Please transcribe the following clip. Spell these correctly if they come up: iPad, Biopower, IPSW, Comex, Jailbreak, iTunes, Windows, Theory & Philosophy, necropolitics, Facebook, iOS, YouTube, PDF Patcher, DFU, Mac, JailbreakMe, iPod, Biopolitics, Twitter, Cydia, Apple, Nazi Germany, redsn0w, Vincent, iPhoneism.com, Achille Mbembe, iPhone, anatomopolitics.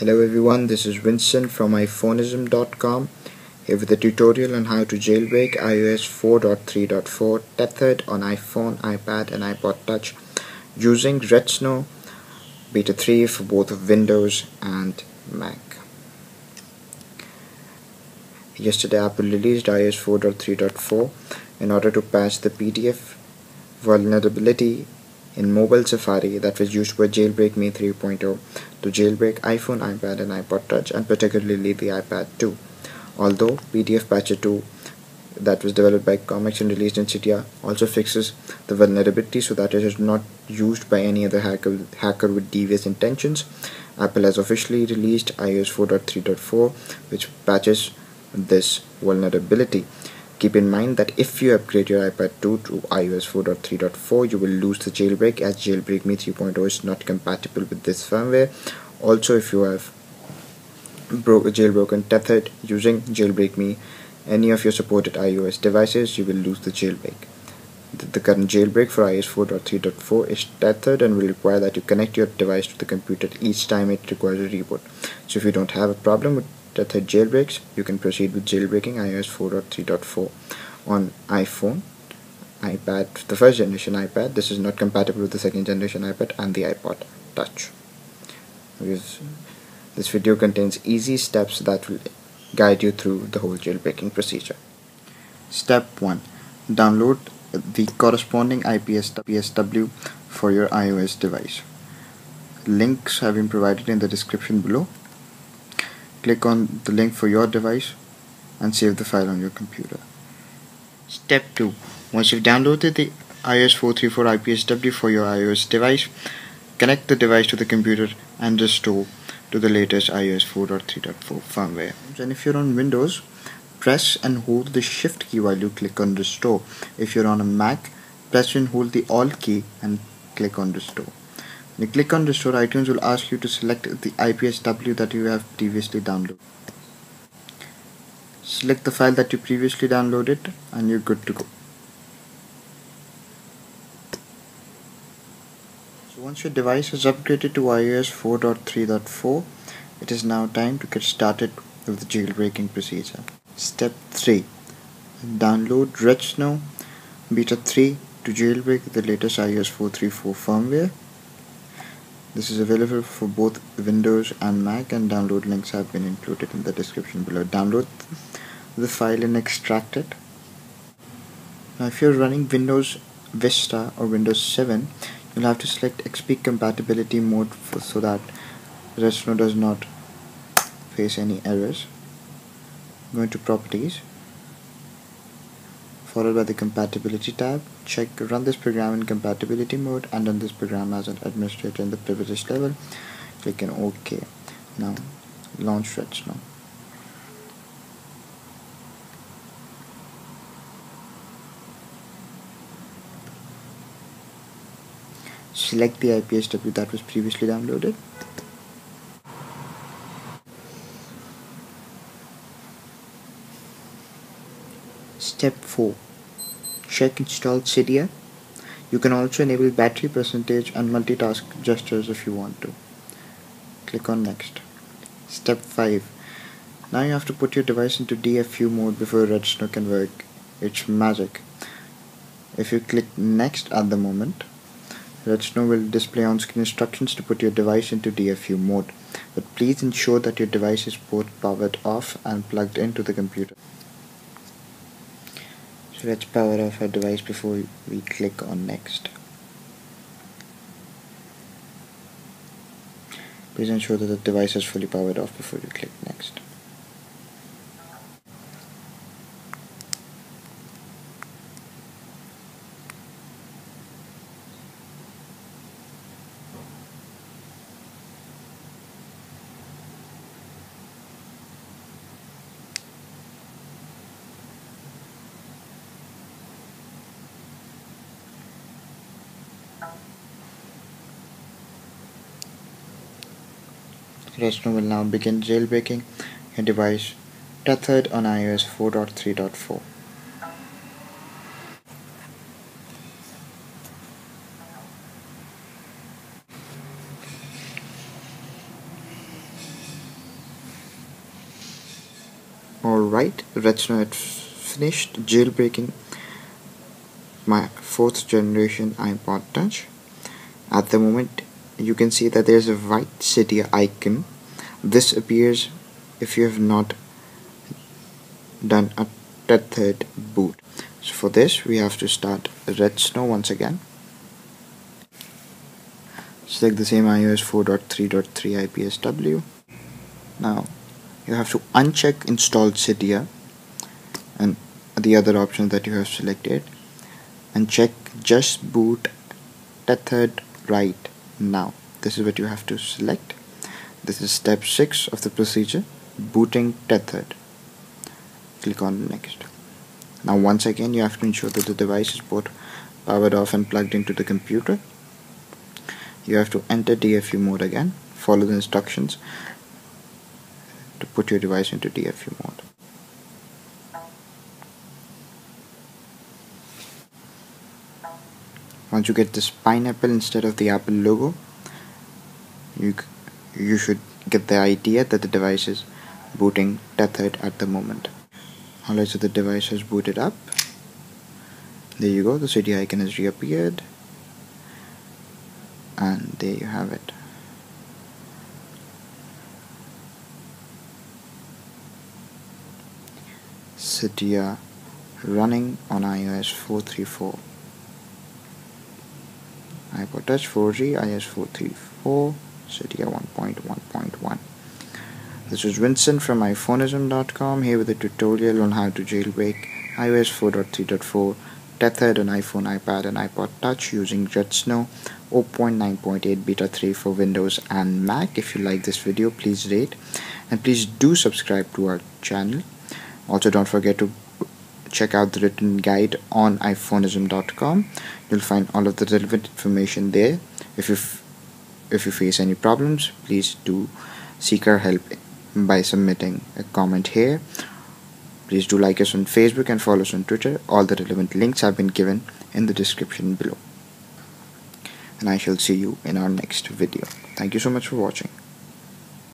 Hello everyone, this is Vincent from iPhoneism.com here with a tutorial on how to jailbreak iOS 4.3.4 tethered on iPhone, iPad and iPod Touch using redsn0w Beta 3 for both Windows and Mac. Yesterday Apple released iOS 4.3.4 in order to patch the PDF vulnerability in mobile Safari that was used by JailbreakMe 3.0 to jailbreak iPhone, iPad and iPod Touch, and particularly the iPad 2. Although PDF Patcher 2 that was developed by Comex and released in Cydia also fixes the vulnerability so that it is not used by any other hacker with devious intentions, Apple has officially released iOS 4.3.4 which patches this vulnerability. Keep in mind that if you upgrade your iPad 2 to iOS 4.3.4, you will lose the jailbreak as JailbreakMe 3.0 is not compatible with this firmware. Also, if you have jailbroken tethered using JailbreakMe any of your supported iOS devices, you will lose the jailbreak. The current jailbreak for iOS 4.3.4 is tethered and will require that you connect your device to the computer each time it requires a reboot. So if you don't have a problem with tethered jailbreaks, you can proceed with jailbreaking iOS 4.3.4 on iPhone, iPad, the first generation iPad. This is not compatible with the second generation iPad and the iPod Touch. Because this video contains easy steps that will guide you through the whole jailbreaking procedure. Step 1. Download the corresponding IPSW for your iOS device. Links have been provided in the description below. Click on the link for your device and save the file on your computer. Step 2. Once you've downloaded the iOS 434 IPSW for your iOS device, connect the device to the computer and restore to the latest iOS 4.3.4 firmware. And if you're on Windows, press and hold the Shift key while you click on Restore. If you're on a Mac, press and hold the Alt key and click on Restore. When you click on Restore, iTunes will ask you to select the IPSW that you have previously downloaded. Select the file that you previously downloaded and you're good to go. So once your device is upgraded to iOS 4.3.4, it is now time to get started with the jailbreaking procedure. Step 3. Download redsn0w Beta 3 to jailbreak the latest iOS 4.3.4 firmware. This is available for both Windows and Mac, and download links have been included in the description below. Download the file and extract it. Now if you're running Windows Vista or Windows 7, you'll have to select XP compatibility mode so that redsn0w does not face any errors. Go into Properties, followed by the Compatibility tab. Check Run this program in compatibility mode and run this program as an administrator in the privileged level. Click on OK. Now launch redsn0w. Select the IPSW that was previously downloaded. Step 4. Check install Cydia. You can also enable battery percentage and multitask gestures if you want to. Click on Next. Step 5. Now you have to put your device into DFU mode before redsn0w can work. It's magic. If you click Next at the moment, redsn0w will display on-screen instructions to put your device into DFU mode. But please ensure that your device is both powered off and plugged into the computer. So let's power off our device before we click on Next. Please ensure that the device is fully powered off before you click Next. redsn0w will now begin jailbreaking your device tethered on iOS 4.3.4. Alright, redsn0w had finished jailbreaking my 4th generation iPod touch. At the moment you can see that there's a white Cydia icon. This appears if you have not done a tethered boot. So for this we have to start redsn0w once again. Select the same iOS 4.3.3 IPSW. Now you have to uncheck install Cydia and the other options that you have selected and check just boot tethered right now. This is what you have to select. This is step 6 of the procedure, booting tethered. Click on next. Now once again you have to ensure that the device is both powered off and plugged into the computer. You have to enter DFU mode again, follow the instructions to put your device into DFU mode. Once you get this pineapple instead of the Apple logo, you should get the idea that the device is booting tethered at the moment. Alright, so the device has booted up. There you go, the Cydia icon has reappeared. And there you have it. Cydia running on iOS 4.3.4. iPod Touch 4G, iOS 4.3.4, Cydia 1.1.1. This is Vincent from iPhoneism.com here with a tutorial on how to jailbreak iOS 4.3.4 tethered on iPhone, iPad and iPod Touch using redsn0w 0.9.8 beta 3 for Windows and Mac. If you like this video, please rate and please do subscribe to our channel. Also, don't forget to check out the written guide on iPhoneism.com. You'll find all of the relevant information there. If you face any problems, please do seek our help by submitting a comment here. Please do like us on Facebook and follow us on Twitter. All the relevant links have been given in the description below. And I shall see you in our next video. Thank you so much for watching.